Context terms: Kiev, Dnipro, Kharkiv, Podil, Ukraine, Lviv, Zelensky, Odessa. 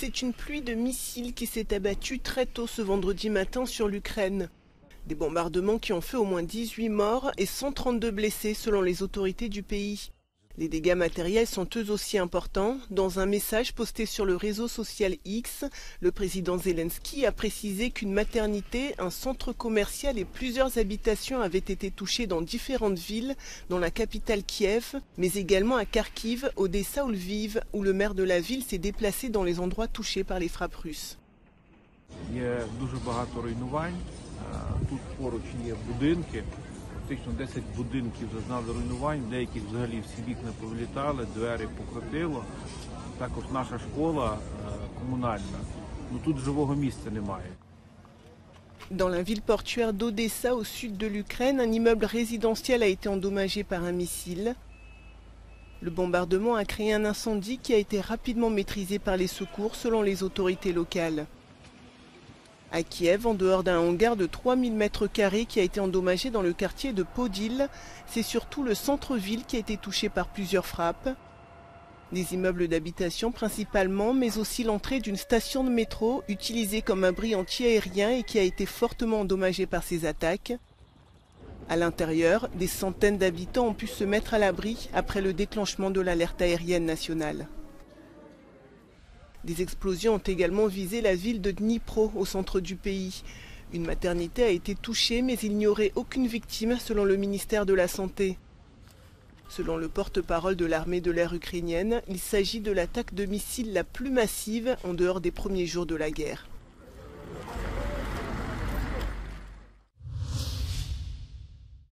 C'est une pluie de missiles qui s'est abattue très tôt ce vendredi matin sur l'Ukraine. Des bombardements qui ont fait au moins 18 morts et 132 blessés selon les autorités du pays. Les dégâts matériels sont eux aussi importants. Dans un message posté sur le réseau social X, le président Zelensky a précisé qu'une maternité, un centre commercial et plusieurs habitations avaient été touchées dans différentes villes, dont la capitale Kiev, mais également à Kharkiv, Odessa ou Lviv, où le maire de la ville s'est déplacé dans les endroits touchés par les frappes russes. Фактично 10 будинків зазнали руйнувань, деяких взагалі всі вікна повилітали, двері покрутило. Також наша школа комунальна, ну тут живого місця немає. Dans la ville portuaire d'Odessa, au sud de l'Ukraine, un immeuble résidentiel a été endommagé par un missile. Le bombardement a créé un incendie qui a été rapidement maîtrisé par les secours selon les autorités locales. À Kiev, en dehors d'un hangar de 3000 m² qui a été endommagé dans le quartier de Podil, c'est surtout le centre-ville qui a été touché par plusieurs frappes. Des immeubles d'habitation principalement, mais aussi l'entrée d'une station de métro utilisée comme abri anti-aérien et qui a été fortement endommagée par ces attaques. À l'intérieur, des centaines d'habitants ont pu se mettre à l'abri après le déclenchement de l'alerte aérienne nationale. Des explosions ont également visé la ville de Dnipro, au centre du pays. Une maternité a été touchée, mais il n'y aurait aucune victime, selon le ministère de la Santé. Selon le porte-parole de l'armée de l'air ukrainienne, il s'agit de l'attaque de missiles la plus massive en dehors des premiers jours de la guerre.